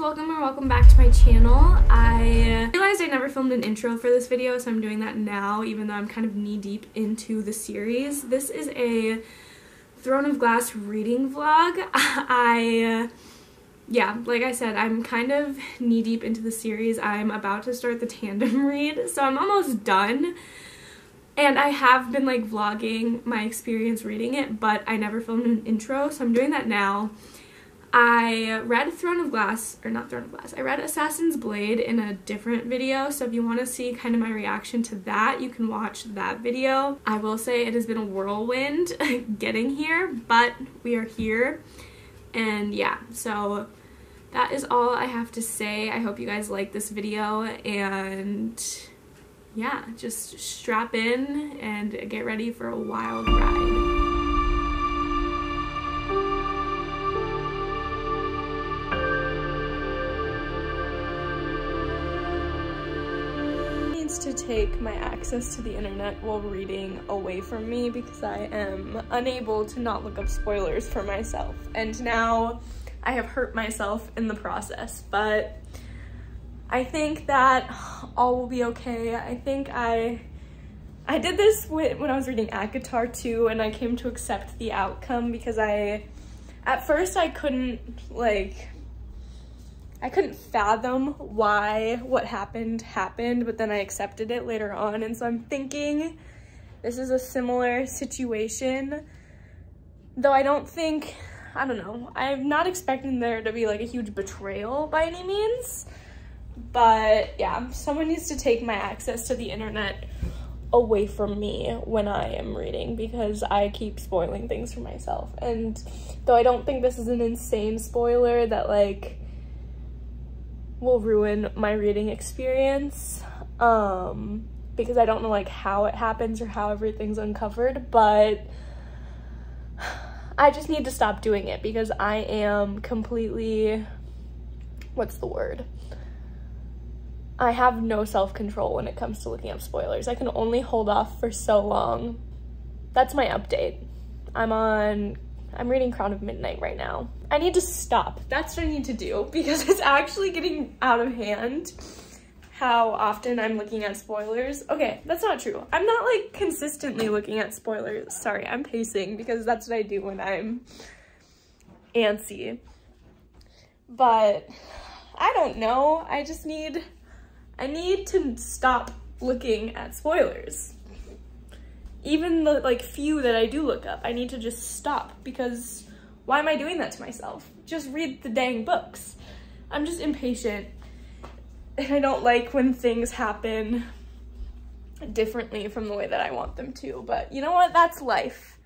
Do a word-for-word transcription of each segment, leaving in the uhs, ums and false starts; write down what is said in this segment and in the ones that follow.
welcome and welcome back to my channel. I realized I never filmed an intro for this video, so I'm doing that now, even though I'm kind of knee-deep into the series. This is a Throne of Glass reading vlog. I, yeah, like I said, I'm kind of knee-deep into the series. I'm about to start the tandem read, so I'm almost done. And I have been, like, vlogging my experience reading it, but I never filmed an intro, so I'm doing that now. I read Throne of Glass, or not Throne of Glass, I read Assassin's Blade in a different video, so if you want to see kind of my reaction to that, you can watch that video. I will say it has been a whirlwind getting here, but we are here, and yeah, so that is all I have to say. I hope you guys like this video, and yeah, just strap in and get ready for a wild ride. To take my access to the internet while reading away from me because I am unable to not look up spoilers for myself, and now I have hurt myself in the process, but I think that all will be okay. I think I I did this when I was reading ACOTAR too, and I came to accept the outcome because I at first I couldn't like I couldn't fathom why what happened happened, but then I accepted it later on, and so I'm thinking this is a similar situation, though I don't think, I don't know, I'm not expecting there to be like a huge betrayal by any means, but yeah, someone needs to take my access to the internet away from me when I am reading because I keep spoiling things for myself, and though I don't think this is an insane spoiler that like will ruin my reading experience um because I don't know like how it happens or how everything's uncovered, but I just need to stop doing it because I am completely what's the word I have no self-control when it comes to looking up spoilers. I can only hold off for so long. That's my update. I'm on I'm reading Crown of Midnight right now. I need to stop. That's what I need to do because it's actually getting out of hand how often I'm looking at spoilers. Okay, that's not true. I'm not like consistently looking at spoilers. Sorry, I'm pacing because that's what I do when I'm antsy. But I don't know. I just need, I need to stop looking at spoilers. Even the like few that I do look up, I need to just stop because why am I doing that to myself? Just read the dang books. I'm just impatient and I don't like when things happen differently from the way that I want them to, but you know what? That's life.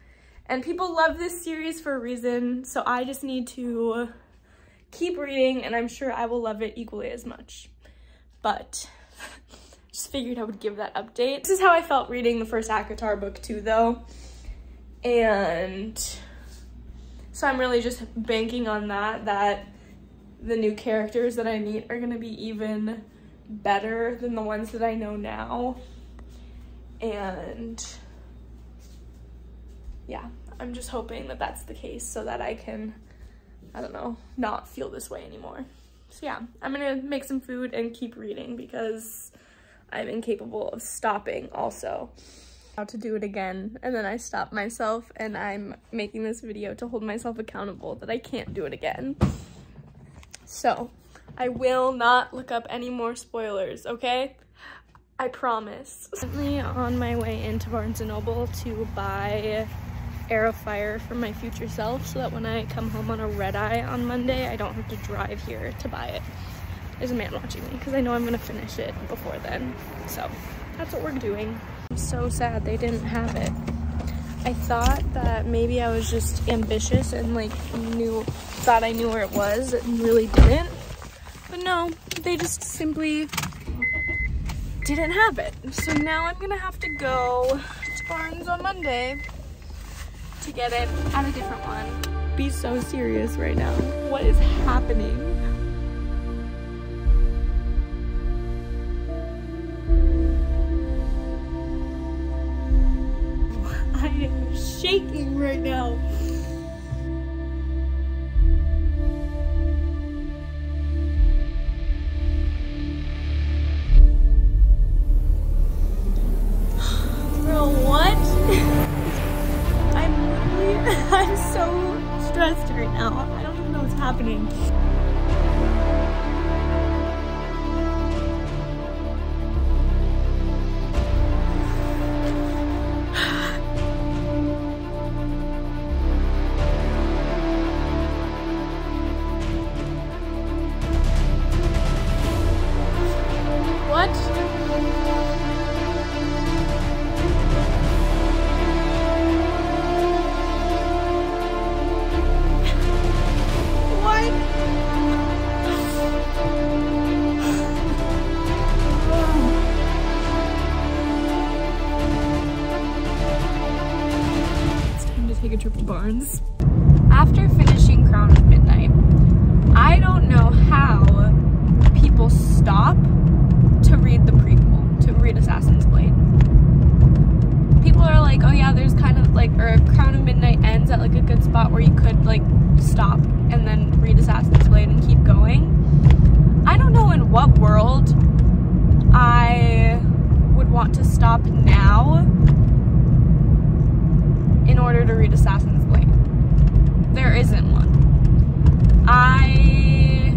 And people love this series for a reason, so I just need to keep reading and I'm sure I will love it equally as much. But just figured I would give that update. This is how I felt reading the first ACOTAR book too though. And so I'm really just banking on that, that the new characters that I meet are gonna be even better than the ones that I know now. And yeah, I'm just hoping that that's the case so that I can, I don't know, not feel this way anymore. So yeah, I'm gonna make some food and keep reading because I'm incapable of stopping also. How to do it again, and then I stop myself, and I'm making this video to hold myself accountable that I can't do it again. So, I will not look up any more spoilers, okay? I promise. Currently on my way into Barnes and Noble to buy Heir of Fire for my future self so that when I come home on a red-eye on Monday, I don't have to drive here to buy it. There's a man watching me because I know I'm gonna finish it before then. So that's what we're doing. I'm so sad they didn't have it. I thought that maybe I was just ambitious and like knew, thought I knew where it was and really didn't. But no, they just simply didn't have it. So now I'm gonna have to go to Barnes on Monday to get it at a different one. Be so serious right now. What is happening? Shaking right now. tripped barns. After finishing Crown of Midnight, I don't know how people stop to read the prequel, to read Assassin's Blade. People are like, oh yeah, there's kind of like, or Crown of Midnight ends at like a good spot where you could like stop and then read Assassin's Blade and keep going. I don't know in what world I would want to stop now in order to read Assassin's Blade. There isn't one. I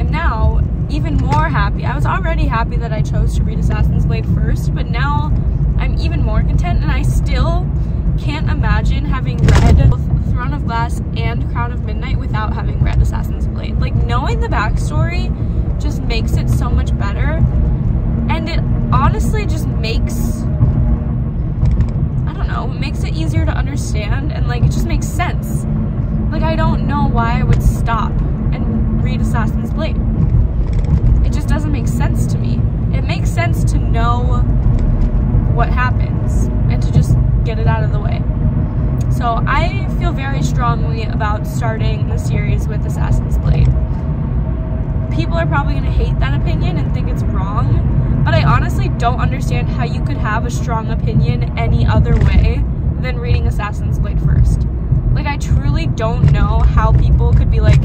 am now even more happy. I was already happy that I chose to read Assassin's Blade first, but now I'm even more content, and I still can't imagine having read both Throne of Glass and Crown of Midnight without having read Assassin's Blade. Like, knowing the backstory just makes it so much better, and it honestly just makes, I don't know, it makes it easier to understand, and like, it just makes sense. Like, I don't know why I would stop and read Assassin's Blade. It just doesn't make sense to me. It makes sense to know what happens and to just get it out of the way. So I feel very strongly about starting the series with Assassin's Blade. People are probably going to hate that opinion and think it's wrong, but I honestly don't understand how you could have a strong opinion any other way than reading Assassin's Blade first. Like, I truly don't know how people could be like,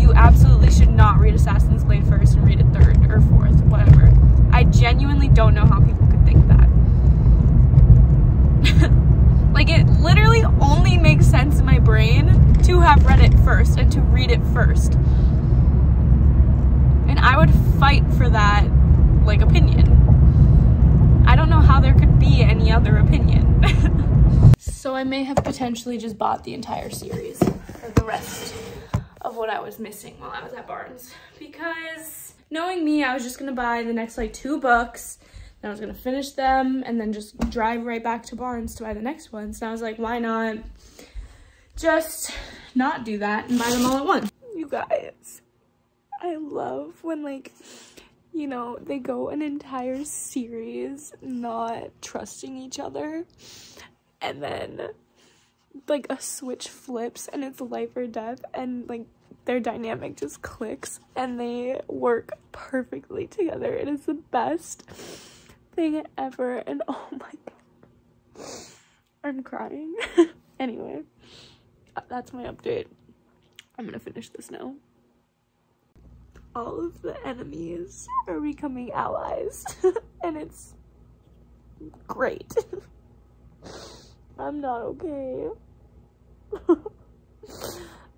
you absolutely should not read Assassin's Blade first and read it third or fourth, whatever. I genuinely don't know how people could think that. Like, it literally only makes sense in my brain to have read it first and to read it first. And I would fight for that, like, opinion. I don't know how there could be any other opinion. So I may have potentially just bought the entire series, or the rest of what I was missing while I was at Barnes. Because knowing me, I was just gonna buy the next, like, two books. I was gonna finish them and then just drive right back to Barnes to buy the next ones. And I was like, why not just not do that and buy them all at once? You guys, I love when, like, you know, they go an entire series not trusting each other, and then like a switch flips and it's life or death, and like their dynamic just clicks and they work perfectly together. It is the best thing ever, and oh my god, I'm crying. Anyway, that's my update. I'm gonna finish this now. All of the enemies are becoming allies, and it's great. I'm not okay.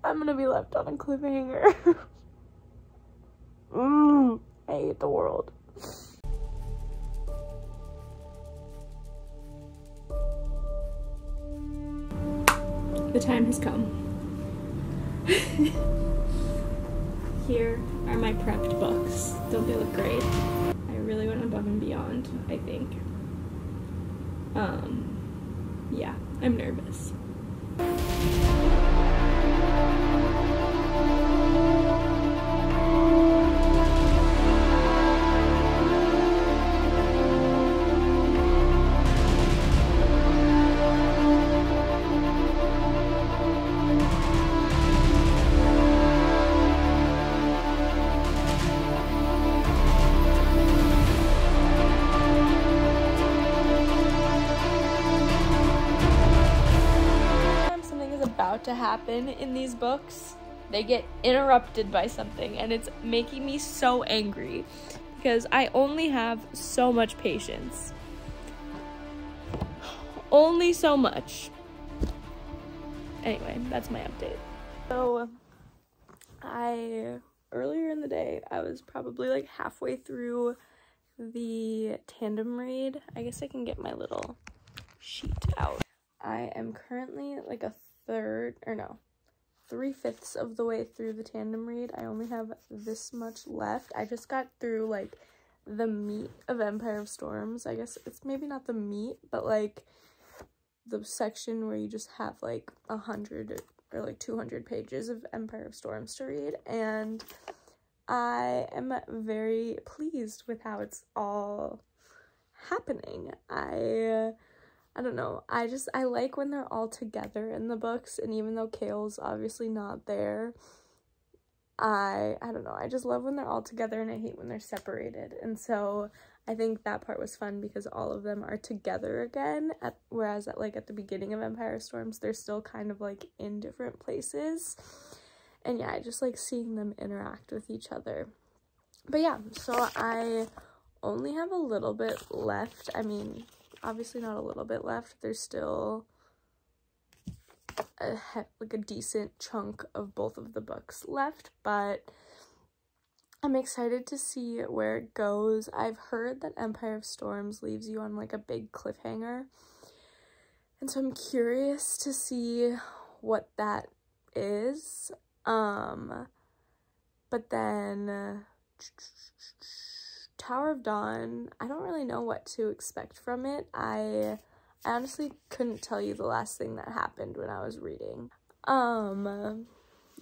I'm gonna be left on a cliffhanger. mm, I hate the world. The time has come. Here are my prepped books. Don't they look great? I really went above and beyond, I think. Um, yeah, I'm nervous. To happen in these books, they get interrupted by something, and it's making me so angry because I only have so much patience. Only so much. Anyway, that's my update. So I earlier in the day, I was probably like halfway through the tandem read. I guess I can get my little sheet out. I am currently like a third, or no, three-fifths of the way through the tandem read. I only have this much left. I just got through, like, the meat of Empire of Storms. I guess it's maybe not the meat, but, like, the section where you just have, like, a hundred or, like, two hundred pages of Empire of Storms to read, and I am very pleased with how it's all happening. I I don't know. I just, I like when they're all together in the books, and even though Kale's obviously not there, I, I don't know. I just love when they're all together, and I hate when they're separated. And so I think that part was fun because all of them are together again, at, whereas at, like at the beginning of Empire of Storms, they're still kind of like in different places. And yeah, I just like seeing them interact with each other. But yeah, so I only have a little bit left. I mean, obviously not a little bit left. There's still a heck, like a decent chunk of both of the books left, but I'm excited to see where it goes. I've heard that Empire of Storms leaves you on like a big cliffhanger, and so I'm curious to see what that is. Um, but then uh, Tower of Dawn, I don't really know what to expect from it. I, I honestly couldn't tell you the last thing that happened when I was reading. Um,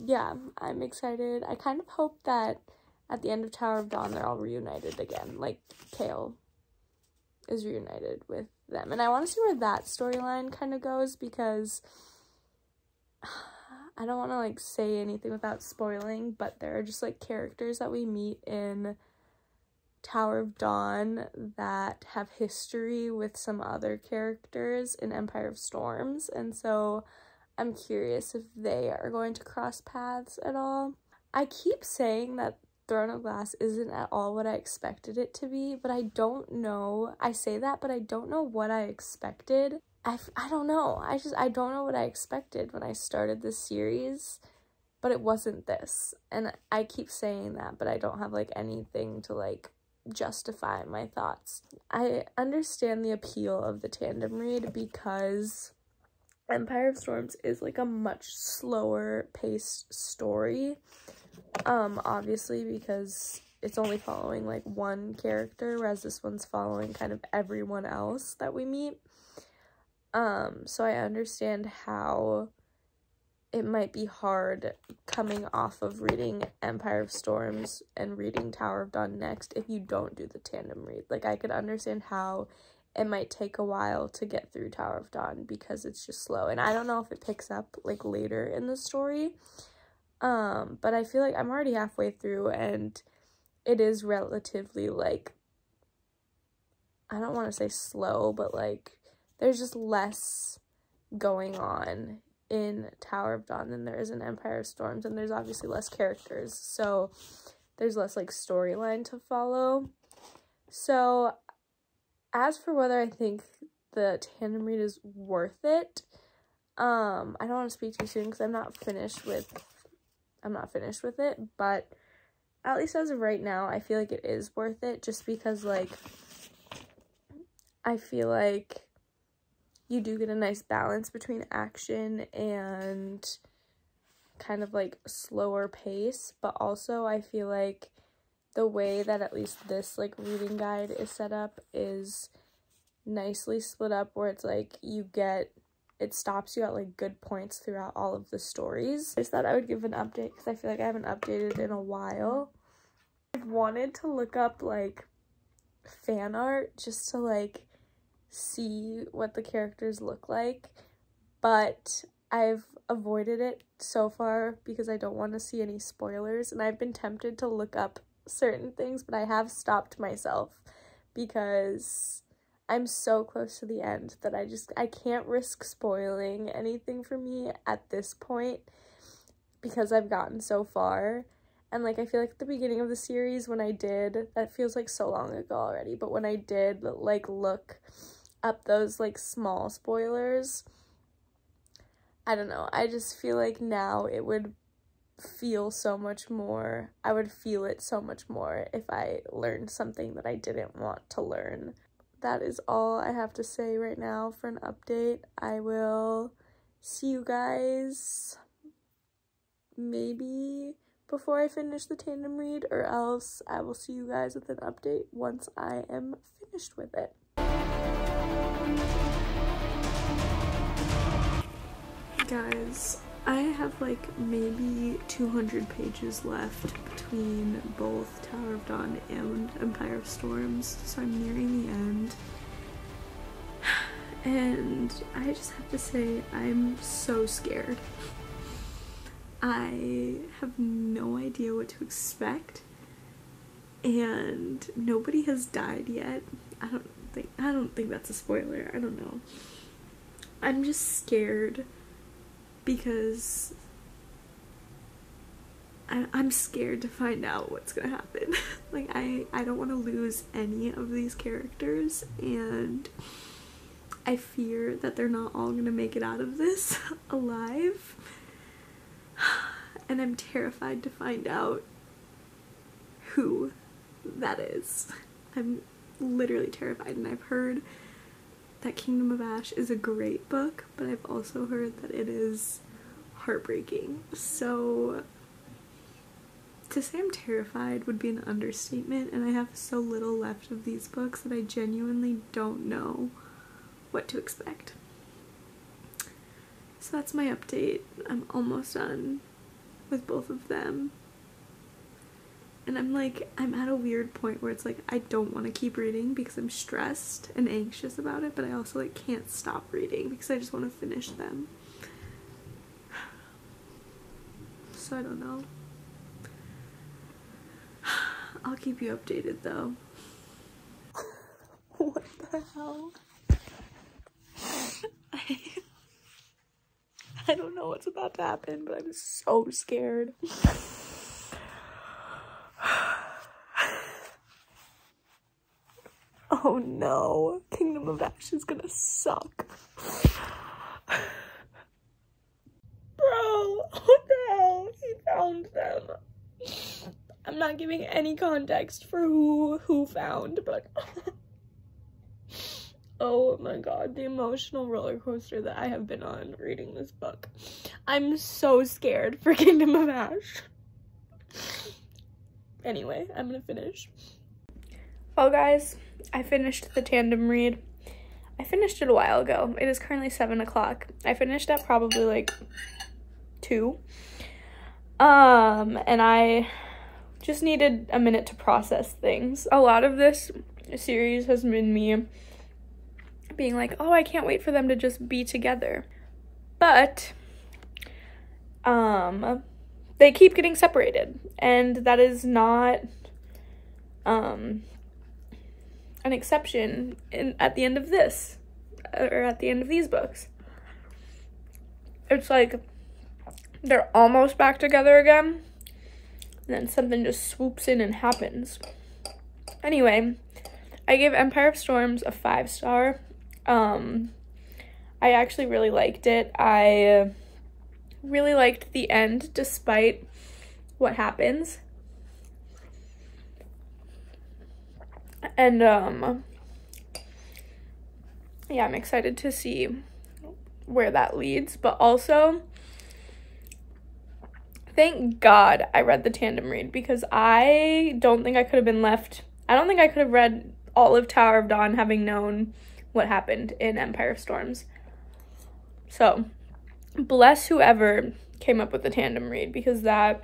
yeah, I'm excited. I kind of hope that at the end of Tower of Dawn, they're all reunited again. Like, Cale is reunited with them. And I want to see where that storyline kind of goes, because I don't want to, like, say anything without spoiling, but there are just, like, characters that we meet in Tower of Dawn that have history with some other characters in Empire of Storms. And so I'm curious if they are going to cross paths at all. I keep saying that Throne of Glass isn't at all what I expected it to be, but I don't know. I say that, but I don't know what I expected. I, I don't know. I just, I don't know what I expected when I started this series, but it wasn't this. And I keep saying that, but I don't have like anything to like justify my thoughts. I understand the appeal of the tandem read because Empire of Storms is like a much slower paced story. Um, obviously, because it's only following like one character, whereas this one's following kind of everyone else that we meet. Um, so I understand how it might be hard coming off of reading Empire of Storms and reading Tower of Dawn next if you don't do the tandem read. Like, I could understand how it might take a while to get through Tower of Dawn because it's just slow. And I don't know if it picks up like later in the story. Um, but I feel like I'm already halfway through, and it is relatively, like, I don't want to say slow, but, like, there's just less going on in Tower of Dawn than there is in Empire of Storms, and there's obviously less characters, so there's less, like, storyline to follow. So, as for whether I think the tandem read is worth it, um, I don't want to speak too soon because I'm not finished with I'm not finished with it, but at least as of right now, I feel like it is worth it, just because, like, I feel like you do get a nice balance between action and kind of, like, slower pace, but also I feel like the way that at least this, like, reading guide is set up is nicely split up, where it's, like, you get, it stops you at, like, good points throughout all of the stories. I just thought I would give an update because I feel like I haven't updated in a while. I've wanted to look up, like, fan art just to, like, see what the characters look like, but I've avoided it so far because I don't want to see any spoilers, and I've been tempted to look up certain things, but I have stopped myself because I'm so close to the end that I just, I can't risk spoiling anything for me at this point because I've gotten so far. And, like, I feel like at the beginning of the series when I did, that feels like so long ago already, but when I did, like, look up those, like, small spoilers, I don't know, I just feel like now it would feel so much more, I would feel it so much more if I learned something that I didn't want to learn. That is all I have to say right now for an update. I will see you guys maybe before I finish the tandem read, or else I will see you guys with an update once I am finished with it. Guys, I have like maybe two hundred pages left between both Tower of Dawn and Empire of Storms, so I'm nearing the end. And I just have to say, I'm so scared. I have no idea what to expect, and nobody has died yet. I don't think I don't think that's a spoiler. I don't know. I'm just scared because I, I'm scared to find out what's gonna happen. Like I I don't want to lose any of these characters, and I fear that they're not all gonna make it out of this alive. And I'm terrified to find out who that is. I'm literally terrified, and I've heard that Kingdom of Ash is a great book, but I've also heard that it is heartbreaking. So to say I'm terrified would be an understatement, and I have so little left of these books that I genuinely don't know what to expect. So that's my update. I'm almost done with both of them. And I'm like, I'm at a weird point where it's like, I don't want to keep reading because I'm stressed and anxious about it, but I also like can't stop reading because I just want to finish them. So I don't know. I'll keep you updated though. What the hell? I... I don't know what's about to happen, but I'm so scared. Oh no, Kingdom of Ash is gonna suck. Bro, what the hell? He found them. I'm not giving any context for who who found, but oh my god, the emotional roller coaster that I have been on reading this book. I'm so scared for Kingdom of Ash. Anyway, I'm gonna finish. Well guys, I finished the tandem read. I finished it a while ago. It is currently seven o'clock. I finished at probably like two. Um, and I just needed a minute to process things. A lot of this series has been me being like, oh, I can't wait for them to just be together. But um, they keep getting separated, and that is not um, an exception in, at the end of this, or at the end of these books. It's like they're almost back together again, and then something just swoops in and happens. Anyway, I gave Empire of Storms a five star. Um, I actually really liked it. I really liked the end despite what happens. And, um, yeah, I'm excited to see where that leads. But also, thank God I read the tandem read, because I don't think I could have been left, I don't think I could have read all of Tower of Dawn having known what happened in Empire of Storms. So bless whoever came up with the tandem read, because that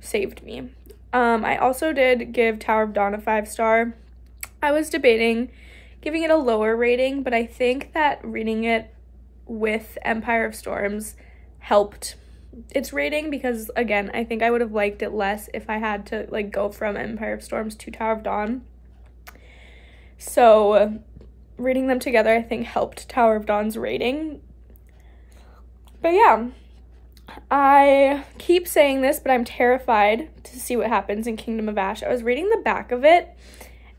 saved me. Um, I also did give Tower of Dawn a five star. I was debating giving it a lower rating, but I think that reading it with Empire of Storms helped its rating, because again, I think I would have liked it less if I had to like go from Empire of Storms to Tower of Dawn. So reading them together, I think, helped Tower of Dawn's rating. But yeah, I keep saying this, but I'm terrified to see what happens in Kingdom of Ash. I was reading the back of it,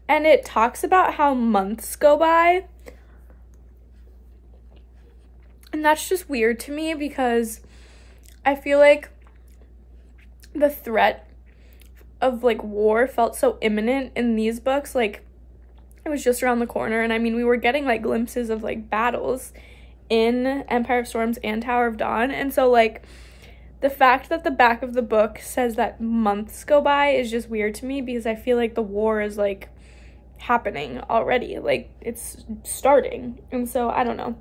and it talks about how months go by. And that's just weird to me, because I feel like the threat of, like, war felt so imminent in these books, like, it was just around the corner. And I mean, we were getting like glimpses of like battles in Empire of Storms and Tower of Dawn, and so like the fact that the back of the book says that months go by is just weird to me, because I feel like the war is like happening already, like it's starting. And so I don't know,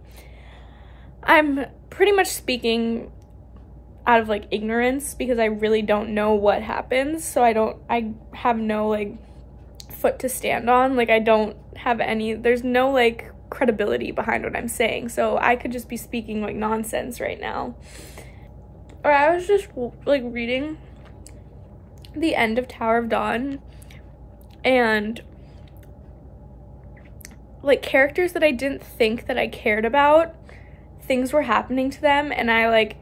I'm pretty much speaking out of like ignorance, because I really don't know what happens, so I don't I have no like foot to stand on. Like I don't have any, there's no like credibility behind what I'm saying, so I could just be speaking like nonsense right now. Or I was just like reading the end of Tower of Dawn, and like characters that I didn't think that I cared about, things were happening to them and I like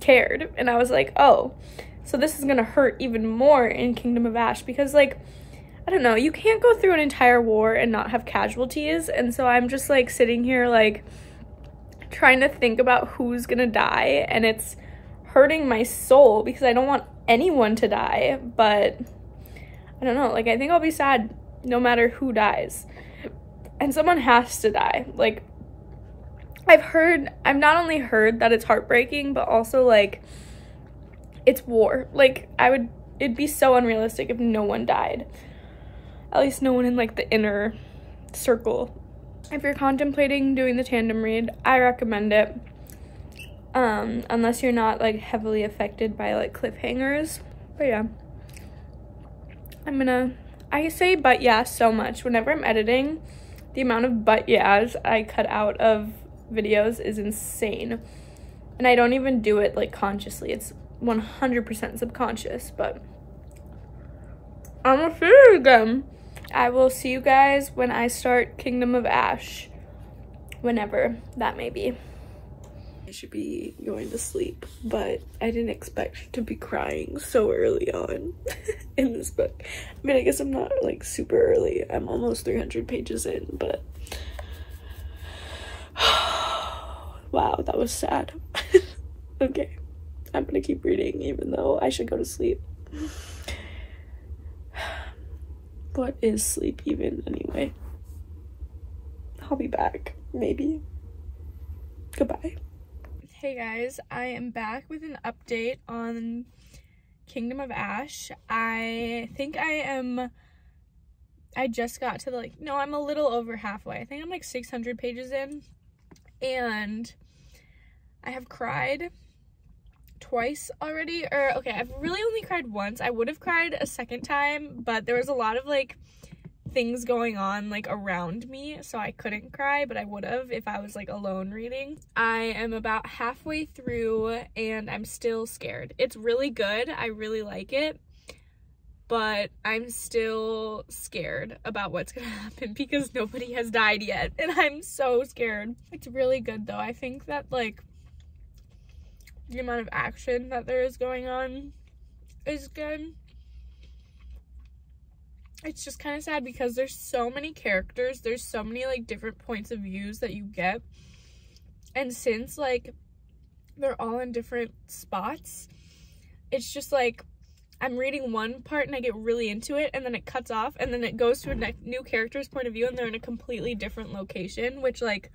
cared, and I was like, oh, so this is gonna hurt even more in Kingdom of Ash, because like, I don't know, you can't go through an entire war and not have casualties. And so I'm just like sitting here like trying to think about who's gonna die, and it's hurting my soul because I don't want anyone to die, but I don't know, like I think I'll be sad no matter who dies, and someone has to die. Like I've heard, I've not only heard that it's heartbreaking, but also like it's war. Like I would, it'd be so unrealistic if no one died. At least no one in like the inner circle. If you're contemplating doing the tandem read, I recommend it. Um, unless you're not like heavily affected by like cliffhangers. But yeah, I'm gonna, I say but yeah so much. Whenever I'm editing, the amount of but yeahs I cut out of videos is insane. And I don't even do it like consciously. It's one hundred percent subconscious, but I'm gonna see you again. I will see you guys when I start Kingdom of Ash, whenever that may be. I should be going to sleep, but I didn't expect to be crying so early on in this book. I mean, I guess I'm not like super early. I'm almost three hundred pages in, but wow, that was sad. Okay, I'm gonna keep reading even though I should go to sleep. What is sleep even, anyway? I'll be back, maybe. Goodbye. Hey guys, I am back with an update on Kingdom of Ash. I think I am, I just got to the, like, no, I'm a little over halfway. I think I'm like six hundred pages in, and I have cried twice already, or okay, I've really only cried once. I would have cried a second time, but there was a lot of like things going on like around me, so I couldn't cry, but I would have if I was like alone reading. I am about halfway through and I'm still scared. It's really good, I really like it, but I'm still scared about what's gonna happen because nobody has died yet, and I'm so scared. It's really good though. I think that like the amount of action that there is going on is good. It's just kind of sad because there's so many characters, there's so many like different points of views that you get, and since like they're all in different spots, it's just like I'm reading one part and I get really into it, and then it cuts off, and then it goes to a new character's point of view and they're in a completely different location, which like,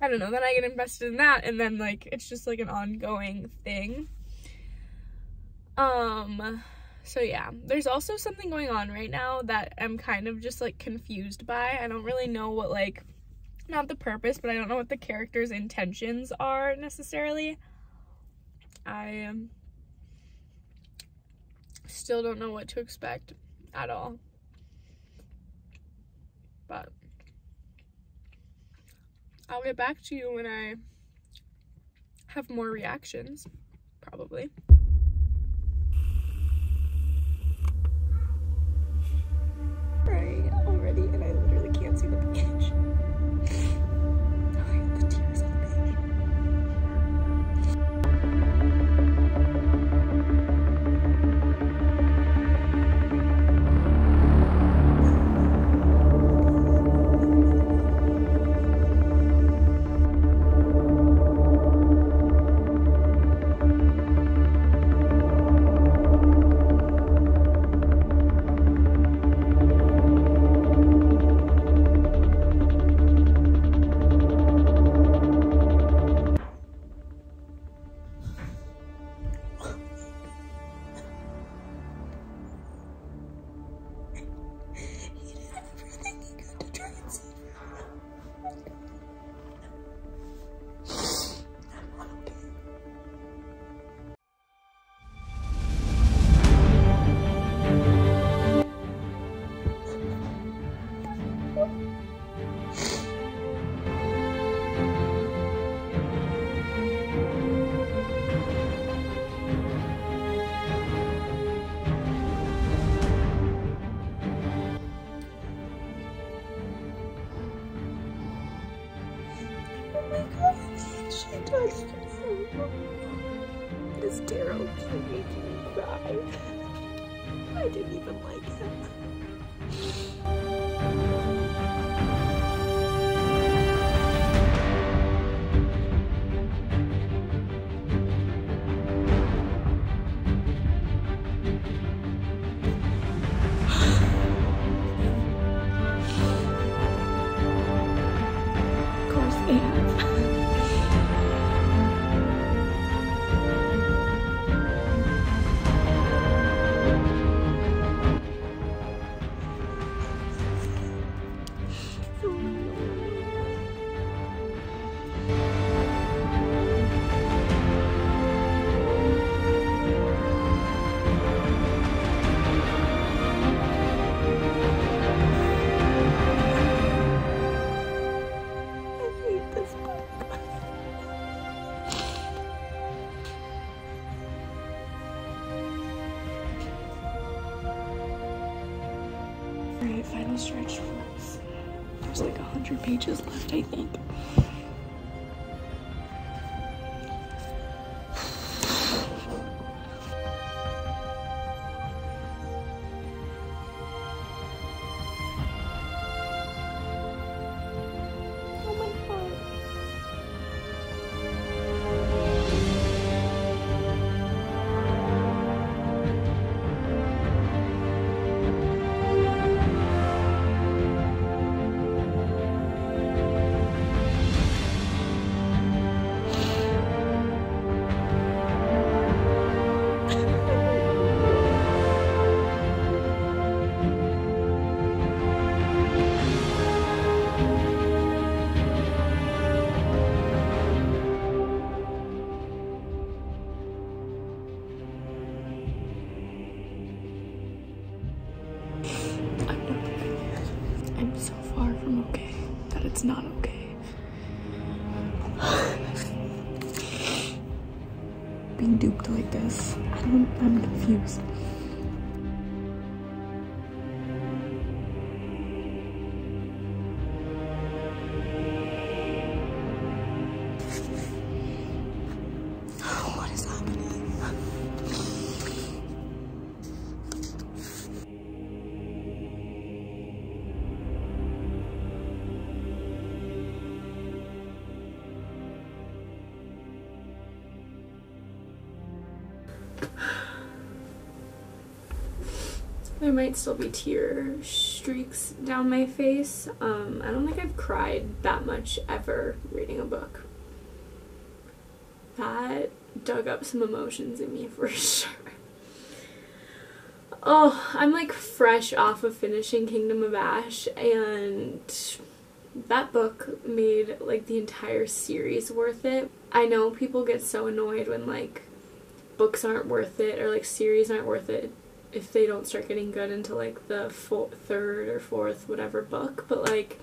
I don't know, then I get invested in that, and then like it's just like an ongoing thing. Um so yeah, there's also something going on right now that I'm kind of just like confused by. I don't really know what like, not the purpose, but I don't know what the character's intentions are necessarily. I um, still don't know what to expect at all, but I'll get back to you when I have more reactions, probably. Right, already, and I literally can't see the page. Oh, the tears on the she touched it so much. This tarot keep making me cry. I didn't even like him. Stretch rules. There's like a hundred pages left, I think. Being duped like this, I don't, I'm confused. What is happening? There might still be tear streaks down my face. Um, I don't think I've cried that much ever reading a book. That dug up some emotions in me for sure. Oh, I'm like fresh off of finishing Kingdom of Ash, and that book made like the entire series worth it. I know people get so annoyed when like books aren't worth it or like series aren't worth it if they don't start getting good into like the full third or fourth whatever book, but like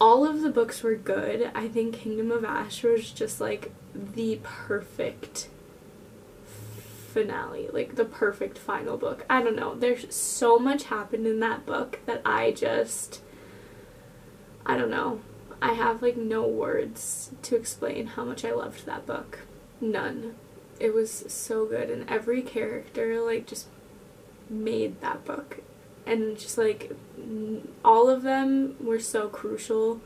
all of the books were good. I think Kingdom of Ash was just like the perfect finale, like the perfect final book. I don't know, there's so much happened in that book that I just, I don't know, I have like no words to explain how much I loved that book. None. It was so good, and every character like just made that book, and just like all of them were so crucial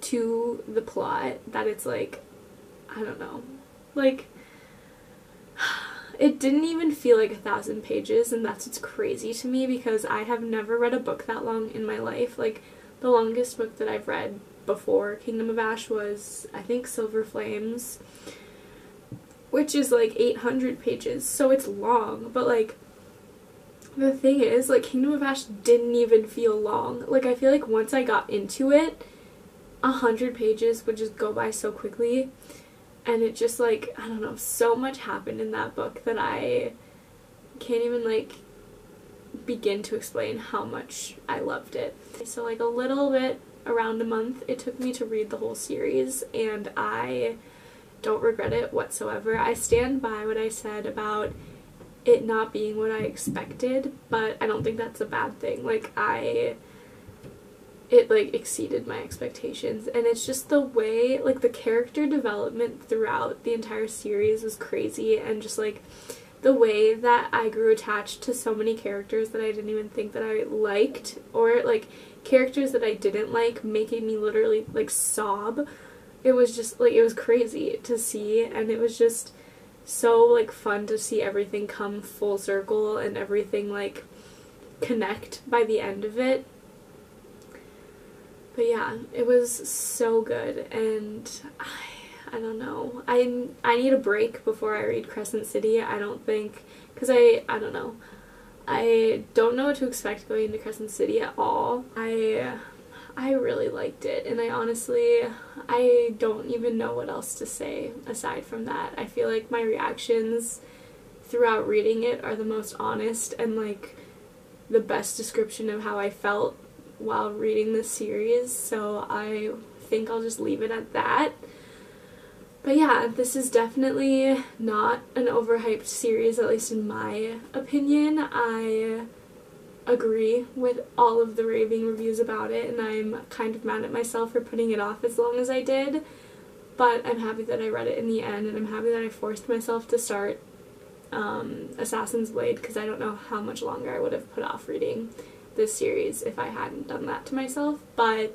to the plot that it's like, I don't know, like it didn't even feel like a thousand pages, and that's what's crazy to me because I have never read a book that long in my life. Like the longest book that I've read before Kingdom of Ash was, I think, Silver Flames, which is like eight hundred pages, so it's long, but like the thing is like Kingdom of Ash didn't even feel long. Like I feel like once I got into it, a hundred pages would just go by so quickly, and it just like, I don't know, so much happened in that book that I can't even like begin to explain how much I loved it. So like a little bit around a month it took me to read the whole series, and I don't regret it whatsoever. I stand by what I said about it not being what I expected, but I don't think that's a bad thing. Like I it like exceeded my expectations, and it's just the way, like, the character development throughout the entire series was crazy, and just like the way that I grew attached to so many characters that I didn't even think that I liked, or like characters that I didn't like making me literally like sob. It was just like, it was crazy to see, and it was just so like fun to see everything come full circle and everything like connect by the end of it. But yeah, it was so good, and I, I don't know. I, I need a break before I read Crescent City, I don't think, because I, I don't know. I don't know what to expect going into Crescent City at all. I, I really liked it, and I honestly, I don't even know what else to say aside from that. I feel like my reactions throughout reading it are the most honest and like the best description of how I felt while reading this series, so I think I'll just leave it at that. But yeah, this is definitely not an overhyped series, at least in my opinion. I agree with all of the raving reviews about it, and I'm kind of mad at myself for putting it off as long as I did, but I'm happy that I read it in the end, and I'm happy that I forced myself to start um, Assassin's Blade, because I don't know how much longer I would have put off reading this series if I hadn't done that to myself. But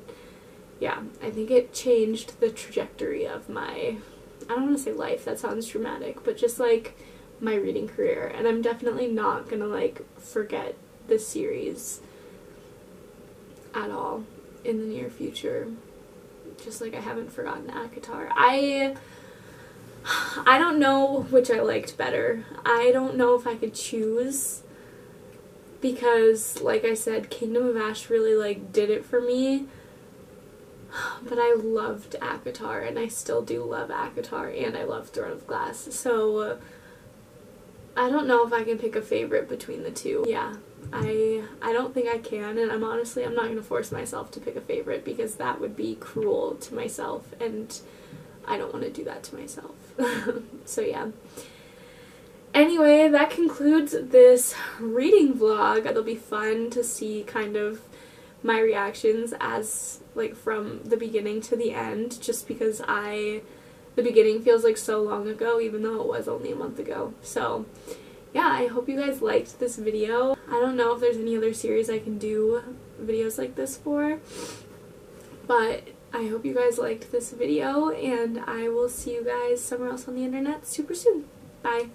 yeah, I think it changed the trajectory of my, I don't want to say life, that sounds dramatic, but just like my reading career, and I'm definitely not gonna like forget this series at all in the near future, just like I haven't forgotten ACOTAR. I I don't know which I liked better. I don't know if I could choose, because like I said, Kingdom of Ash really like did it for me, but I loved ACOTAR, and I still do love ACOTAR, and I love Throne of Glass, so I don't know if I can pick a favorite between the two. Yeah, I I don't think I can, and I'm honestly, I'm not going to force myself to pick a favorite, because that would be cruel to myself, and I don't want to do that to myself. So yeah. Anyway, that concludes this reading vlog. It'll be fun to see kind of my reactions as like from the beginning to the end, just because I, the beginning feels like so long ago, even though it was only a month ago. So yeah, I hope you guys liked this video. I don't know if there's any other series I can do videos like this for, but I hope you guys liked this video, and I will see you guys somewhere else on the internet super soon. Bye!